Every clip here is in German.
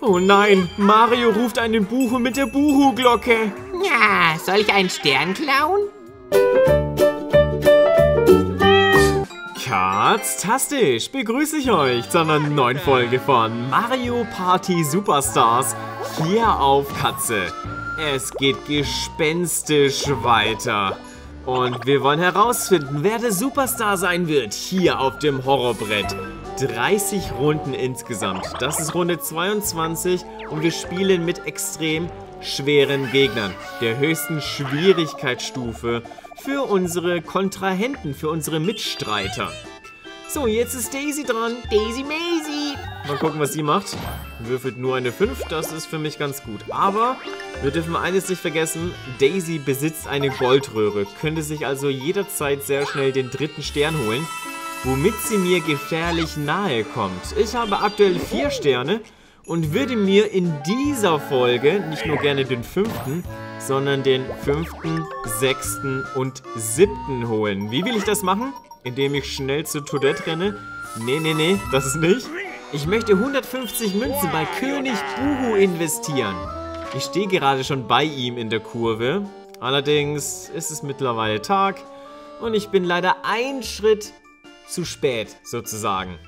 Oh nein, Mario ruft einen Buhu mit der Buhu-Glocke. Ja, soll ich einen Stern klauen? Katztastisch begrüße ich euch zu einer neuen Folge von Mario Party Superstars hier auf Katze. Es geht gespenstisch weiter. Und wir wollen herausfinden, wer der Superstar sein wird, hier auf dem Horrorbrett. 30 Runden insgesamt. Das ist Runde 22 und wir spielen mit extrem schweren Gegnern, der höchsten Schwierigkeitsstufe für unsere Kontrahenten, für unsere Mitstreiter. So, jetzt ist Daisy dran. Daisy Maisie. Mal gucken, was sie macht. Würfelt nur eine 5, das ist für mich ganz gut. Aber wir dürfen eines nicht vergessen, Daisy besitzt eine Goldröhre, könnte sich also jederzeit sehr schnell den dritten Stern holen, womit sie mir gefährlich nahe kommt. Ich habe aktuell 4 Sterne und würde mir in dieser Folge nicht nur gerne den 5., sondern den 5., 6. und 7. holen. Wie will ich das machen? Indem ich schnell zu Toadette renne? Nee, das ist nicht. Ich möchte 150 Münzen bei König Uhu investieren. Ich stehe gerade schon bei ihm in der Kurve. Allerdings ist es mittlerweile Tag und ich bin leider einen Schritt zu spät sozusagen.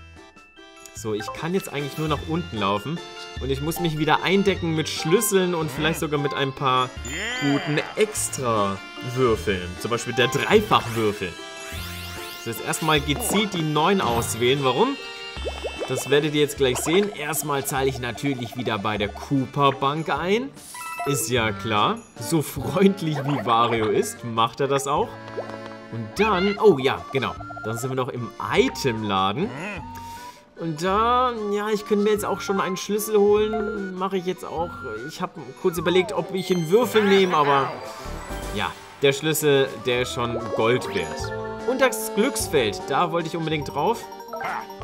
So, ich kann jetzt eigentlich nur nach unten laufen und ich muss mich wieder eindecken mit Schlüsseln und vielleicht sogar mit ein paar guten Extrawürfeln. Zum Beispiel der Dreifachwürfel. So, jetzt erstmal gezielt die 9 auswählen. Warum? Das werdet ihr jetzt gleich sehen. Erstmal zahle ich natürlich wieder bei der Koopa-Bank ein. Ist ja klar. So freundlich wie Wario ist, macht er das auch. Und dann, oh ja, genau. Dann sind wir noch im Itemladen. Und da, ja, ich könnte mir jetzt auch schon einen Schlüssel holen. Mache ich jetzt auch. Ich habe kurz überlegt, ob ich einen Würfel nehme, aber ja, der Schlüssel, der ist schon Gold wert. Und das Glücksfeld, da wollte ich unbedingt drauf.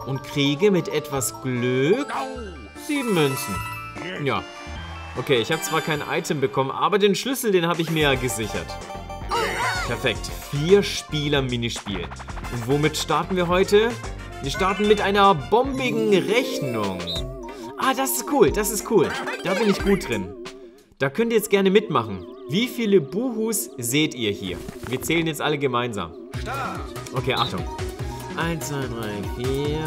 Und kriege mit etwas Glück 7 Münzen. Ja. Okay, ich habe zwar kein Item bekommen, aber den Schlüssel, den habe ich mir ja gesichert. Perfekt. 4 Spieler-Minispiel. Und womit starten wir heute? Wir starten mit einer bombigen Rechnung. Ah, das ist cool, das ist cool. Da bin ich gut drin. Da könnt ihr jetzt gerne mitmachen. Wie viele Buhus seht ihr hier? Wir zählen jetzt alle gemeinsam. Okay, Achtung. 1, 2, 3, 4...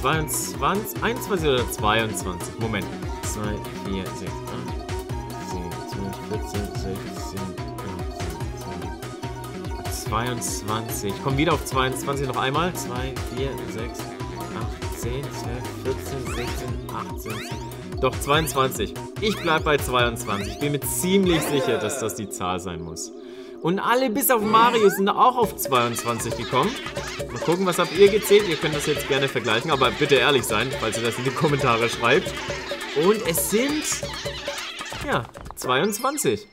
22, 21 oder 22? Moment. 2, 4, 6, 8, 10, 12, 14, 16, 18, 19, 22. Ich komme wieder auf 22 noch einmal. 2, 4, 6, 8, 10, 12, 14, 16, 18. Doch, 22. Ich bleibe bei 22. Ich bin mir ziemlich sicher, dass das die Zahl sein muss. Und alle bis auf Mario sind auch auf 22 gekommen. Mal gucken, was habt ihr gezählt? Ihr könnt das jetzt gerne vergleichen, aber bitte ehrlich sein, falls ihr das in die Kommentare schreibt. Und es sind, ja, 22.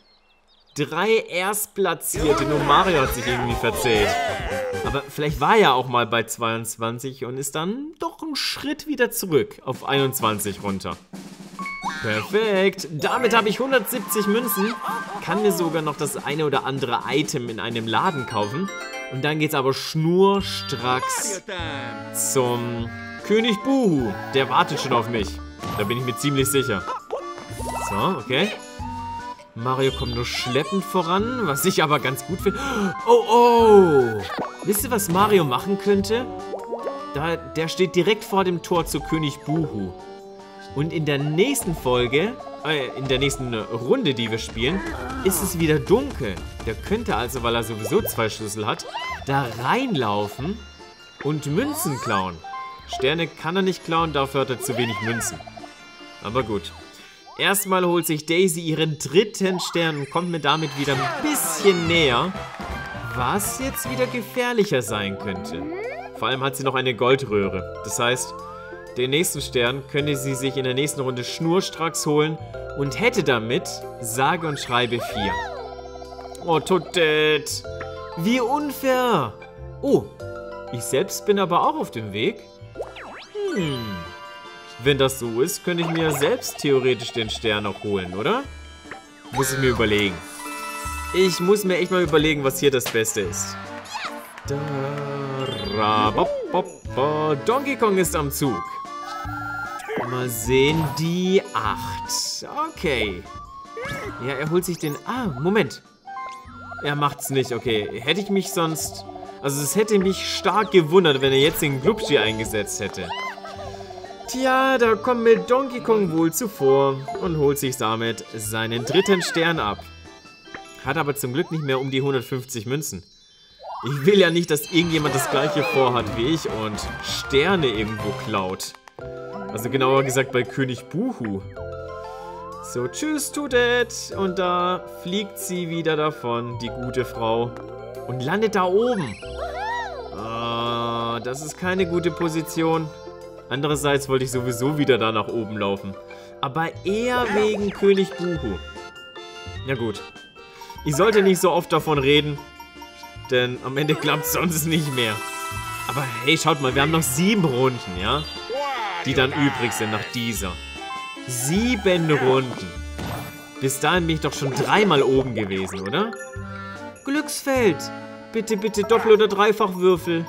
3 Erstplatzierte, nur Mario hat sich irgendwie verzählt. Aber vielleicht war er auch mal bei 22 und ist dann doch einen Schritt wieder zurück auf 21 runter. Perfekt, damit habe ich 170 Münzen, kann mir sogar noch das eine oder andere Item in einem Laden kaufen. Und dann geht's aber schnurstracks zum König Buhu, der wartet schon auf mich. Da bin ich mir ziemlich sicher. So, okay. Mario kommt nur schleppend voran, was ich aber ganz gut finde. Oh, oh! Wisst ihr, was Mario machen könnte? Der steht direkt vor dem Tor zu König Buhu. Und in der nächsten Folge, in der nächsten Runde, die wir spielen, ist es wieder dunkel. Der könnte also, weil er sowieso 2 Schlüssel hat, da reinlaufen und Münzen klauen. Sterne kann er nicht klauen, dafür hat er zu wenig Münzen. Aber gut. Erstmal holt sich Daisy ihren 3. Stern und kommt mir damit wieder ein bisschen näher, was jetzt wieder gefährlicher sein könnte. Vor allem hat sie noch eine Goldröhre. Das heißt, den nächsten Stern könnte sie sich in der nächsten Runde schnurstracks holen und hätte damit sage und schreibe 4. Oh, Toadette! Wie unfair! Oh, ich selbst bin aber auch auf dem Weg. Wenn das so ist, könnte ich mir selbst theoretisch den Stern noch holen, oder? Muss ich mir überlegen. Ich muss mir echt mal überlegen, was hier das Beste ist. Da, Donkey Kong ist am Zug. Mal sehen, die 8. Okay. Ja, er holt sich den... Ah, Moment. Er macht's nicht, okay. Hätte ich mich sonst... Also es hätte mich stark gewundert, wenn er jetzt den Glubschi eingesetzt hätte. Tja, da kommt mir Donkey Kong wohl zuvor und holt sich damit seinen dritten Stern ab. Hat aber zum Glück nicht mehr um die 150 Münzen. Ich will ja nicht, dass irgendjemand das gleiche vorhat wie ich und Sterne irgendwo klaut. Also genauer gesagt bei König Buhu. So, tschüss, Toadette. Und da fliegt sie wieder davon, die gute Frau. Und landet da oben. Ah, das ist keine gute Position. Andererseits wollte ich sowieso wieder da nach oben laufen. Aber eher wegen König Buhu. Na gut. Ich sollte nicht so oft davon reden. Denn am Ende klappt es sonst nicht mehr. Aber hey, schaut mal, wir haben noch 7 Runden, ja? Die dann übrig sind nach dieser. 7 Runden. Bis dahin bin ich doch schon 3-mal oben gewesen, oder? Glücksfeld. Bitte, bitte Doppel- oder Dreifachwürfel.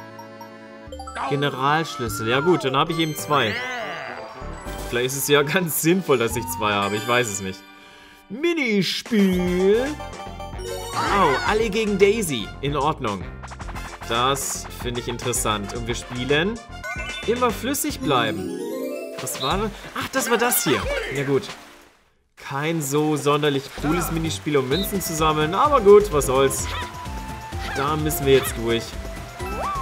Generalschlüssel. Ja gut, dann habe ich eben 2. Vielleicht ist es ja ganz sinnvoll, dass ich 2 habe. Ich weiß es nicht. Minispiel. Oh, alle gegen Daisy. In Ordnung. Das finde ich interessant. Und wir spielen immer flüssig bleiben. Was war das? Ach, das war das hier. Ja gut. Kein so sonderlich cooles Minispiel, um Münzen zu sammeln. Aber gut, was soll's. Da müssen wir jetzt durch.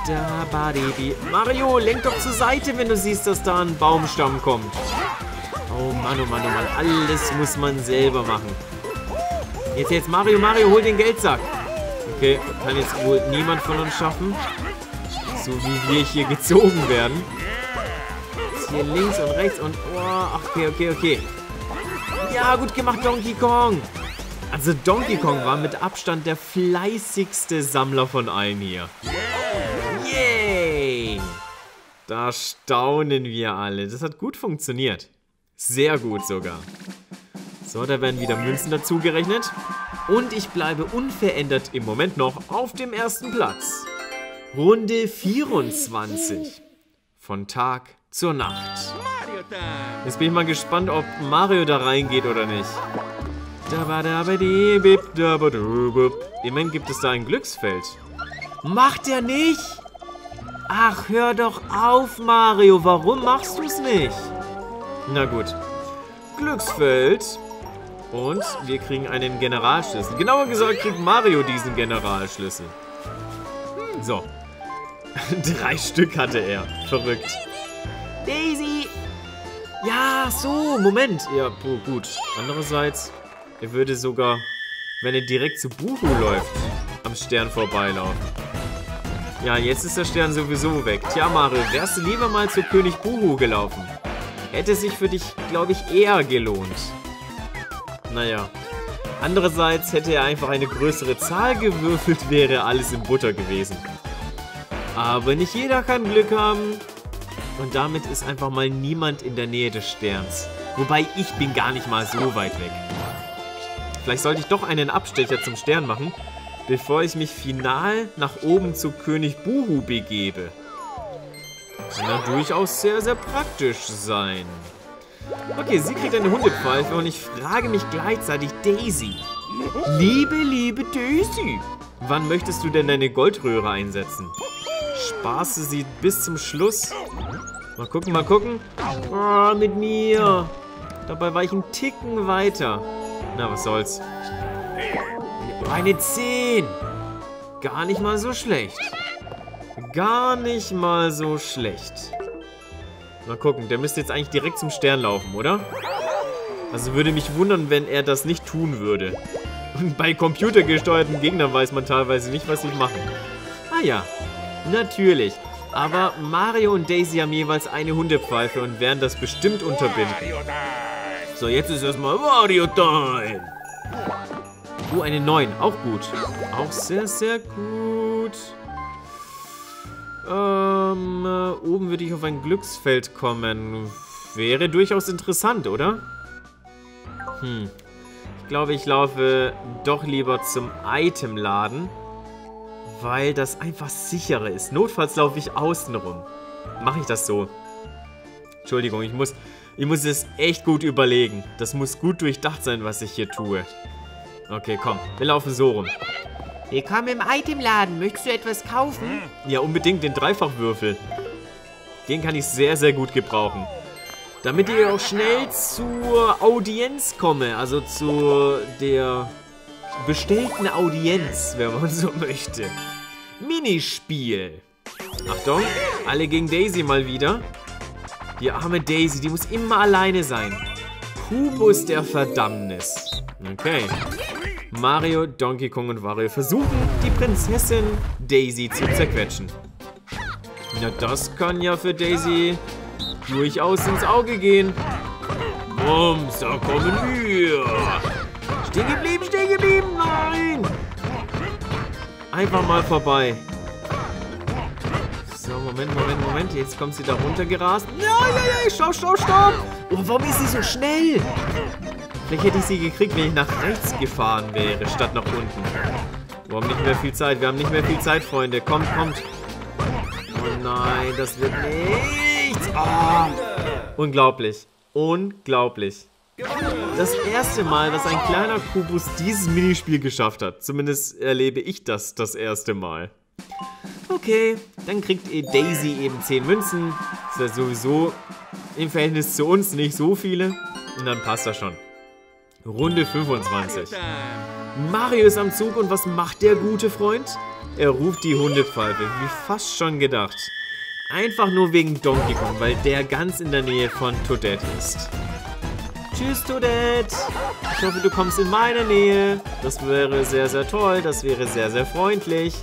Da, Baby. Mario, lenk doch zur Seite, wenn du siehst, dass da ein Baumstamm kommt. Oh Mann, oh Mann, oh Mann. Alles muss man selber machen. Jetzt, Mario, hol den Geldsack. Okay, kann jetzt wohl niemand von uns schaffen. So wie wir hier gezogen werden. Jetzt hier links und rechts und... Oh, okay. Ja, gut gemacht, Donkey Kong. Also Donkey Kong war mit Abstand der fleißigste Sammler von allen hier. Yay! Da staunen wir alle. Das hat gut funktioniert. Sehr gut sogar. So, da werden wieder Münzen dazu gerechnet. Und ich bleibe unverändert im Moment noch auf dem ersten Platz. Runde 24. Von Tag zur Nacht. Jetzt bin ich mal gespannt, ob Mario da reingeht oder nicht. Immerhin gibt es da ein Glücksfeld. Macht er nicht? Ach, hör doch auf, Mario. Warum machst du es nicht? Na gut. Glücksfeld. Und wir kriegen einen Generalschlüssel. Genauer gesagt kriegt Mario diesen Generalschlüssel. So. 3 Stück hatte er. Verrückt. Daisy! Ja, so, Moment. Ja, gut. Andererseits, er würde sogar, wenn er direkt zu Buhu läuft, am Stern vorbeilaufen. Ja, jetzt ist der Stern sowieso weg. Tja, Mario, wärst du lieber mal zu König Buhu gelaufen? Hätte sich für dich, glaube ich, eher gelohnt. Naja. Andererseits hätte er einfach eine größere Zahl gewürfelt, wäre alles in Butter gewesen. Aber nicht jeder kann Glück haben. Und damit ist einfach mal niemand in der Nähe des Sterns. Wobei, ich bin gar nicht mal so weit weg. Vielleicht sollte ich doch einen Abstecher zum Stern machen, bevor ich mich final nach oben zu König Buhu begebe. Kann ja durchaus sehr, sehr praktisch sein. Okay, sie kriegt eine Hundepfeife und ich frage mich gleichzeitig, Daisy. Liebe Daisy. Wann möchtest du denn deine Goldröhre einsetzen? Spaße sie bis zum Schluss. Mal gucken. Oh, mit mir. Dabei war ich einen Ticken weiter. Na, was soll's. Eine 10. Gar nicht mal so schlecht. Mal gucken, der müsste jetzt eigentlich direkt zum Stern laufen, oder? Also würde mich wundern, wenn er das nicht tun würde. Und bei computergesteuerten Gegnern weiß man teilweise nicht, was sie machen. Ah ja, natürlich. Aber Mario und Daisy haben jeweils eine Hundepfeife und werden das bestimmt unterbinden. So, jetzt ist erstmal Wario Time. Oh, eine 9. Auch gut. Auch sehr, sehr gut. Oben würde ich auf ein Glücksfeld kommen. Wäre durchaus interessant, oder? Ich glaube, ich laufe doch lieber zum Itemladen. weil das einfach sicherer ist. Notfalls laufe ich außen rum. Mache ich das so? Entschuldigung, ich muss es echt gut überlegen. Das muss gut durchdacht sein, was ich hier tue. Okay, komm, wir laufen so rum. Willkommen im Itemladen. Möchtest du etwas kaufen? Ja, unbedingt den Dreifachwürfel. Den kann ich sehr, sehr gut gebrauchen. Damit ich auch schnell zur Audienz komme. Also zu der bestellten Audienz, wenn man so möchte. Minispiel. Achtung, alle gegen Daisy mal wieder. Die arme Daisy, die muss immer alleine sein. Kubus der Verdammnis. Okay. Mario, Donkey Kong und Wario versuchen, die Prinzessin Daisy zu zerquetschen. Na, das kann ja für Daisy durchaus ins Auge gehen. Bums, da kommen wir. Stehen geblieben, nein. Einfach mal vorbei. So, Moment, Moment, Moment. Jetzt kommt sie da runter gerast. Nein, nein, nein, stopp, stopp, stopp. Oh, warum ist sie so schnell? Vielleicht hätte ich sie gekriegt, wenn ich nach rechts gefahren wäre, statt nach unten. Wir haben nicht mehr viel Zeit. Wir haben nicht mehr viel Zeit, Freunde. Kommt, kommt. Oh nein, das wird nichts. Oh. Unglaublich. Unglaublich. Das erste Mal, dass ein kleiner Kubus dieses Minispiel geschafft hat. Zumindest erlebe ich das das erste Mal. Okay, dann kriegt Daisy eben 10 Münzen. Das ist ja sowieso im Verhältnis zu uns nicht so viele. Und dann passt das schon. Runde 25. Mario ist am Zug und was macht der gute Freund? Er ruft die Hundepfeife, wie fast schon gedacht. Einfach nur wegen Donkey Kong, weil der ganz in der Nähe von Toadette ist. Tschüss, Toadette. Ich hoffe, du kommst in meine Nähe. Das wäre sehr, sehr toll. Das wäre sehr, sehr freundlich.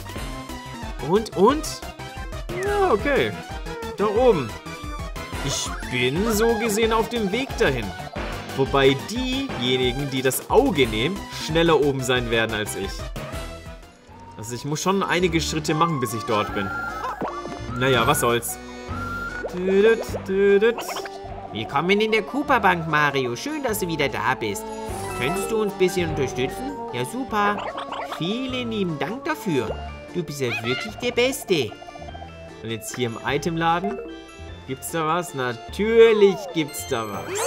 Und? Ja, okay. Da oben. Ich bin so gesehen auf dem Weg dahin. Wobei diejenigen, die das Auge nehmen, schneller oben sein werden als ich. Also ich muss schon einige Schritte machen, bis ich dort bin. Naja, was soll's. Willkommen in der Koopa-Bank, Mario. Schön, dass du wieder da bist. Könntest du uns ein bisschen unterstützen? Ja, super. Vielen lieben Dank dafür. Du bist ja wirklich der Beste. Und jetzt hier im Itemladen. Gibt's da was? Natürlich gibt's da was.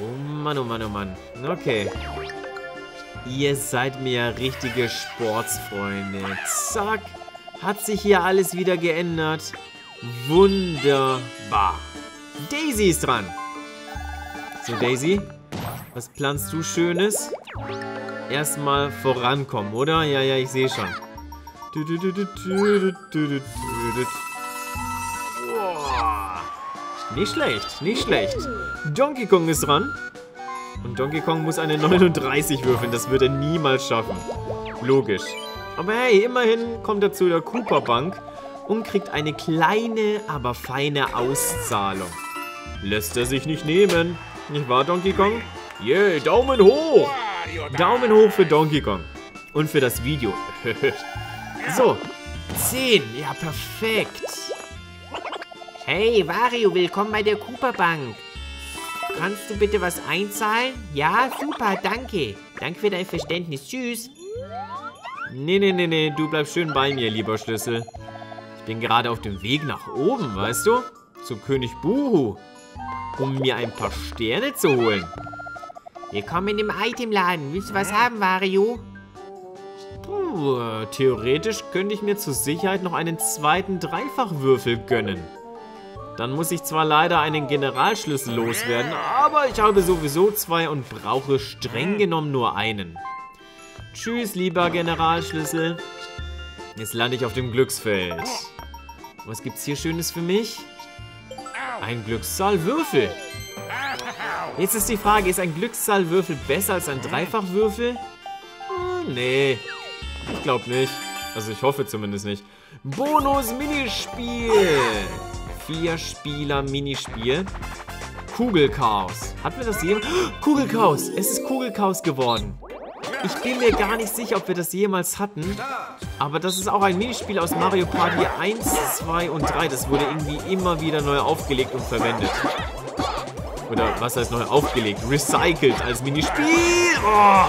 Oh Mann, oh Mann, oh Mann. Okay. Ihr seid mir ja richtige Sportsfreunde. Zack. Hat sich hier alles wieder geändert. Wunderbar. Daisy ist dran. So, Daisy. Was planst du Schönes? Erstmal vorankommen, oder? Ja, ja, ich sehe schon. Nicht schlecht, nicht schlecht. Donkey Kong ist dran. Und Donkey Kong muss eine 39 würfeln. Das wird er niemals schaffen. Logisch. Aber hey, immerhin kommt er zu der Koopa-Bank und kriegt eine kleine, aber feine Auszahlung. Lässt er sich nicht nehmen. Nicht wahr, Donkey Kong? Yeah, Daumen hoch! Daumen hoch für Donkey Kong. Und für das Video. So, 10. Ja, perfekt. Hey, Wario, willkommen bei der Koopa-Bank. Kannst du bitte was einzahlen? Ja, super, danke. Danke für dein Verständnis. Tschüss. Nee, nee, nee, nee. Du bleibst schön bei mir, lieber Schlüssel. Ich bin gerade auf dem Weg nach oben, weißt du? Zu König Buhu. Um mir ein paar Sterne zu holen. Willkommen im Itemladen. Willst du was haben, Wario? Puh, theoretisch könnte ich mir zur Sicherheit noch einen zweiten Dreifachwürfel gönnen. Dann muss ich zwar leider einen Generalschlüssel loswerden, aber ich habe sowieso 2 und brauche streng genommen nur einen. Tschüss, lieber Generalschlüssel. Jetzt lande ich auf dem Glücksfeld. Was gibt's hier Schönes für mich? Ein Glückszahlwürfel. Jetzt ist die Frage, ist ein Glückszahlwürfel besser als ein Dreifachwürfel? Nee, ich glaube nicht. Also ich hoffe zumindest nicht. Bonus-Minispiel. 4-Spieler-Minispiel. Kugelchaos. Hat mir das jemals... Kugelchaos. Es ist Kugelchaos geworden. Ich bin mir gar nicht sicher, ob wir das jemals hatten. Aber das ist auch ein Minispiel aus Mario Party 1, 2 und 3. Das wurde irgendwie immer wieder neu aufgelegt und verwendet. Oder was heißt neu aufgelegt? Recycelt als Minispiel. Oh.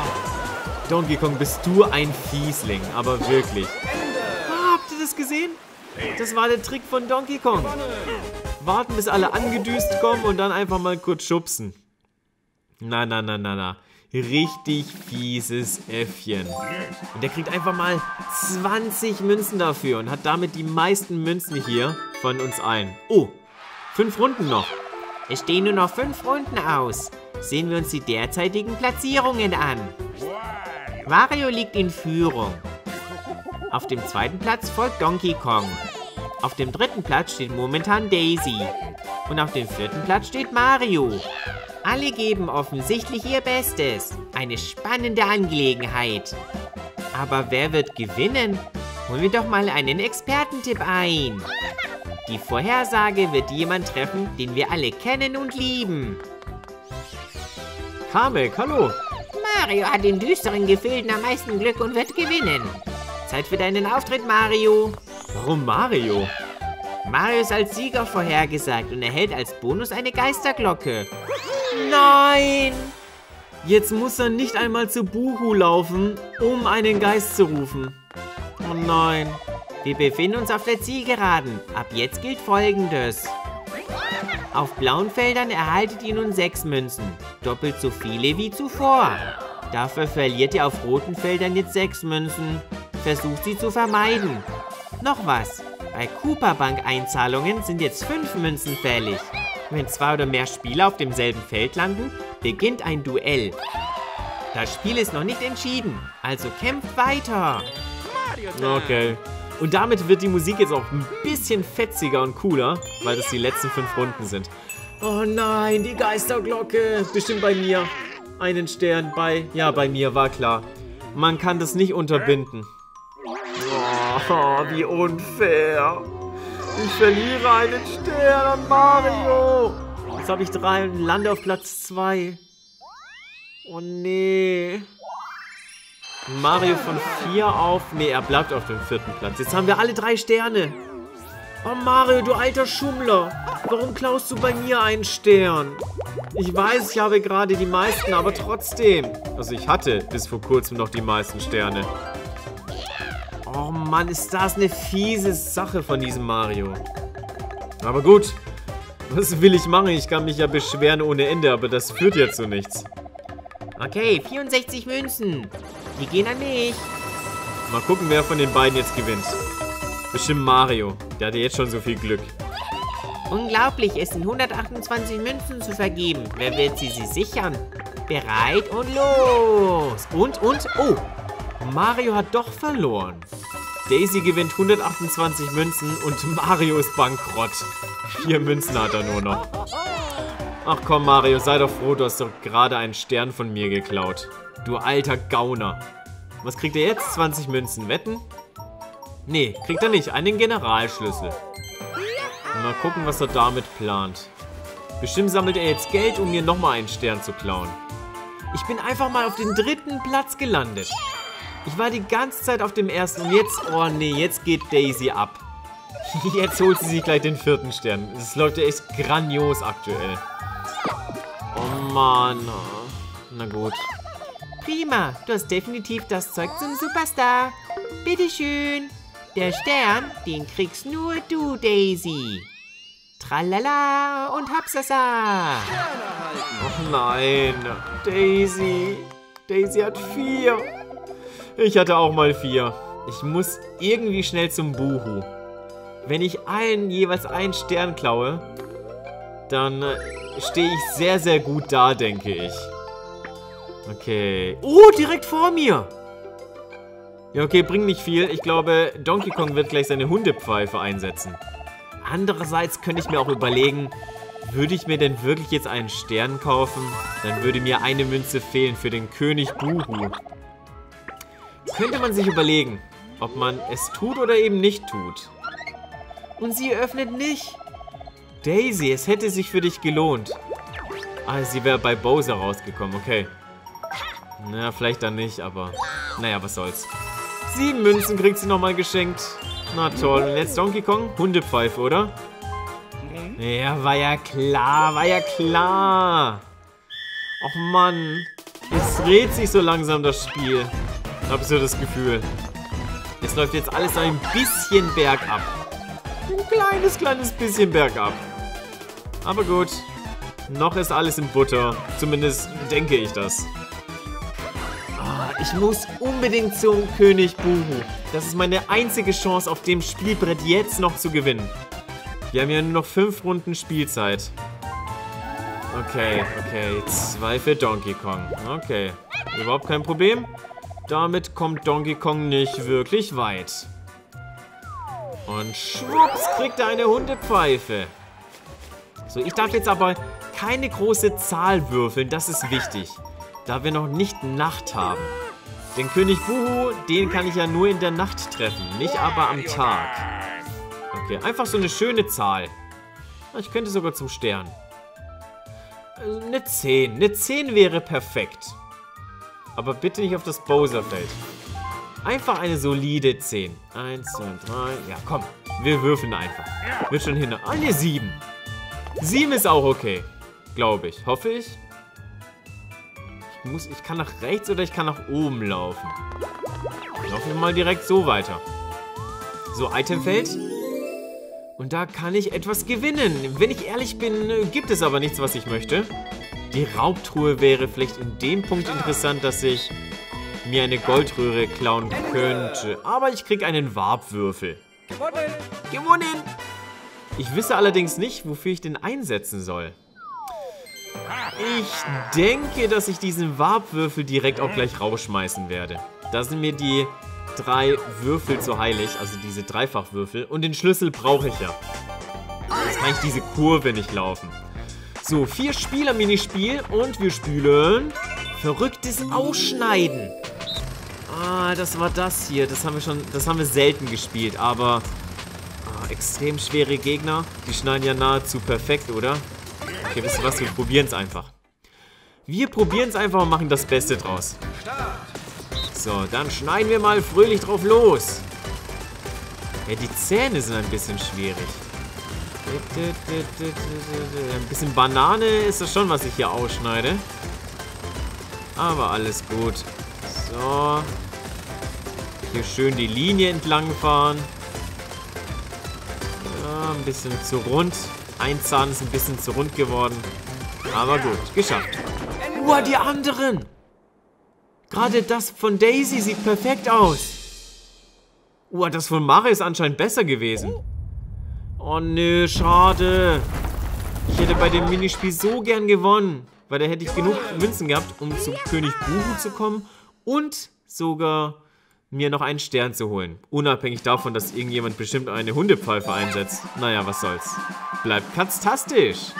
Donkey Kong, bist du ein Fiesling, aber wirklich. Ah, habt ihr das gesehen? Das war der Trick von Donkey Kong. Warten, bis alle angedüst kommen und dann einfach mal kurz schubsen. Na, na, na, na, na. Richtig fieses Äffchen. Und der kriegt einfach mal 20 Münzen dafür und hat damit die meisten Münzen hier von uns allen. Oh, 5 Runden noch. Es stehen nur noch 5 Runden aus. Sehen wir uns die derzeitigen Platzierungen an. Wario liegt in Führung. Auf dem 2. Platz folgt Donkey Kong. Auf dem 3. Platz steht momentan Daisy. Und auf dem 4. Platz steht Mario. Alle geben offensichtlich ihr Bestes. Eine spannende Angelegenheit. Aber wer wird gewinnen? Holen wir doch mal einen Expertentipp ein. Die Vorhersage wird jemand treffen, den wir alle kennen und lieben. Kamek, hallo. Mario hat in düsteren Gefilden am meisten Glück und wird gewinnen. Zeit für deinen Auftritt, Mario. Warum Mario? Mario ist als Sieger vorhergesagt und erhält als Bonus eine Geisterglocke. Nein! Jetzt muss er nicht einmal zu Buhu laufen, um einen Geist zu rufen. Oh nein. Wir befinden uns auf der Zielgeraden. Ab jetzt gilt Folgendes. Auf blauen Feldern erhaltet ihr nun 6 Münzen. Doppelt so viele wie zuvor. Dafür verliert ihr auf roten Feldern jetzt 6 Münzen. Versucht sie zu vermeiden. Noch was. Bei Koopa-Bank-Einzahlungen sind jetzt 5 Münzen fällig. Wenn 2 oder mehr Spieler auf demselben Feld landen, beginnt ein Duell. Das Spiel ist noch nicht entschieden, also kämpft weiter. Okay. Und damit wird die Musik jetzt auch ein bisschen fetziger und cooler, weil das die letzten 5 Runden sind. Oh nein, die Geisterglocke. Bestimmt bei mir. Einen Stern bei... Ja, bei mir, war klar. Man kann das nicht unterbinden. Oh, wie unfair. Ich verliere einen Stern an Mario. Jetzt habe ich 3 und lande auf Platz 2. Oh, nee. Mario von 4 auf... Nee, er bleibt auf dem 4. Platz. Jetzt haben wir alle 3 Sterne. Oh, Mario, du alter Schummler. Warum klaust du bei mir einen Stern? Ich weiß, ich habe gerade die meisten, aber trotzdem. Also ich hatte bis vor kurzem noch die meisten Sterne. Oh Mann, ist das eine fiese Sache von diesem Mario. Aber gut, was will ich machen? Ich kann mich ja beschweren ohne Ende, aber das führt ja zu nichts. Okay, 64 Münzen. Die gehen an mich. Mal gucken, wer von den beiden jetzt gewinnt. Bestimmt Mario. Der hatte jetzt schon so viel Glück. Unglaublich, es sind 128 Münzen zu vergeben. Wer wird sie sichern? Bereit und los. Und, oh. Mario hat doch verloren. Daisy gewinnt 128 Münzen und Mario ist bankrott. 4 Münzen hat er nur noch. Ach komm, Mario, sei doch froh, du hast doch gerade einen Stern von mir geklaut. Du alter Gauner. Was kriegt er jetzt? 20 Münzen. Wetten? Nee, kriegt er nicht. Einen Generalschlüssel. Mal gucken, was er damit plant. Bestimmt sammelt er jetzt Geld, um mir nochmal einen Stern zu klauen. Ich bin einfach mal auf den 3. Platz gelandet. Ich war die ganze Zeit auf dem 1. und jetzt, oh nee, jetzt geht Daisy ab. Jetzt holt sie sich gleich den 4. Stern. Das läuft ja echt grandios aktuell. Oh Mann. Na gut. Prima, du hast definitiv das Zeug zum Superstar. Bitteschön. Der Stern, den kriegst nur du, Daisy. Tralala und Hapsasa. Oh nein, Daisy. Daisy hat 4. Ich hatte auch mal 4. Ich muss irgendwie schnell zum Buhu. Wenn ich allen jeweils einen Stern klaue, dann stehe ich sehr, sehr gut da, denke ich. Okay. Oh, direkt vor mir. Ja, okay, bringt nicht viel. Ich glaube, Donkey Kong wird gleich seine Hundepfeife einsetzen. Andererseits könnte ich mir auch überlegen, würde ich mir denn wirklich jetzt einen Stern kaufen? Dann würde mir eine Münze fehlen für den König Uhu. Könnte man sich überlegen, ob man es tut oder eben nicht tut. Und sie öffnet nicht. Daisy, es hätte sich für dich gelohnt. Ah, sie wäre bei Bowser rausgekommen, okay. Na, vielleicht dann nicht, aber naja, was soll's. 7 Münzen kriegt sie nochmal geschenkt. Na toll, und jetzt Donkey Kong? Hundepfeife, oder? Ja, war ja klar, war ja klar. Och Mann, jetzt Es dreht sich so langsam, das Spiel. Habe ich so das Gefühl. Es läuft jetzt alles ein bisschen bergab. Ein kleines bisschen bergab. Aber gut. Noch ist alles in Butter. Zumindest denke ich das. Oh, ich muss unbedingt zum König Buhu. Das ist meine einzige Chance, auf dem Spielbrett jetzt noch zu gewinnen. Wir haben ja nur noch 5 Runden Spielzeit. Okay. 2 für Donkey Kong. Okay. Überhaupt kein Problem. Damit kommt Donkey Kong nicht wirklich weit. Und schwupps kriegt er eine Hundepfeife. So, ich darf jetzt aber keine große Zahl würfeln. Das ist wichtig. Da wir noch nicht Nacht haben. Den König Buhu, den kann ich ja nur in der Nacht treffen. Nicht aber am Tag. Okay, einfach so eine schöne Zahl. Ich könnte sogar zum Stern. Eine 10. Eine 10 wäre perfekt. Aber bitte nicht auf das Bowserfeld. Einfach eine solide 10. 1, 2, 3. Ja, komm. Wir würfeln einfach. Wird schon hin. Eine 7. 7 ist auch okay. Glaube ich. Hoffe ich. Ich kann nach rechts oder ich kann nach oben laufen. Laufen wir mal direkt so weiter. So, Itemfeld. Und da kann ich etwas gewinnen. Wenn ich ehrlich bin, gibt es aber nichts, was ich möchte. Die Raubtruhe wäre vielleicht in dem Punkt interessant, dass ich mir eine Goldröhre klauen könnte. Aber ich kriege einen Warpwürfel. Gewonnen! Ich wisse allerdings nicht, wofür ich den einsetzen soll. Ich denke, dass ich diesen Warpwürfel direkt auch gleich rausschmeißen werde. Da sind mir die 3 Würfel zu heilig, also diese Dreifachwürfel. Und den Schlüssel brauche ich ja. Jetzt kann ich diese Kurve nicht laufen. So, 4 Spieler-Minispiel und wir spielen verrücktes Ausschneiden. Ah, das war das hier. Das haben wir selten gespielt, aber extrem schwere Gegner. Die schneiden ja nahezu perfekt, oder? Okay, wisst ihr was? Wir probieren es einfach. Wir probieren es einfach und machen das Beste draus. So, dann schneiden wir mal fröhlich drauf los. Ja, die Zähne sind ein bisschen schwierig. Ein bisschen Banane ist das schon, was ich hier ausschneide. Aber alles gut. So. Hier schön die Linie entlang fahren. Ja, ein bisschen zu rund. Ein Zahn ist ein bisschen zu rund geworden. Aber gut, geschafft. Uah, die anderen! Gerade das von Daisy sieht perfekt aus. Uah, das von Mario ist anscheinend besser gewesen. Oh nö, schade. Ich hätte bei dem Minispiel so gern gewonnen. Weil da hätte ich genug Münzen gehabt, um zu König Buhu zu kommen. Und sogar mir noch einen Stern zu holen. Unabhängig davon, dass irgendjemand bestimmt eine Hundepfeife einsetzt. Naja, was soll's. Bleibt katztastisch.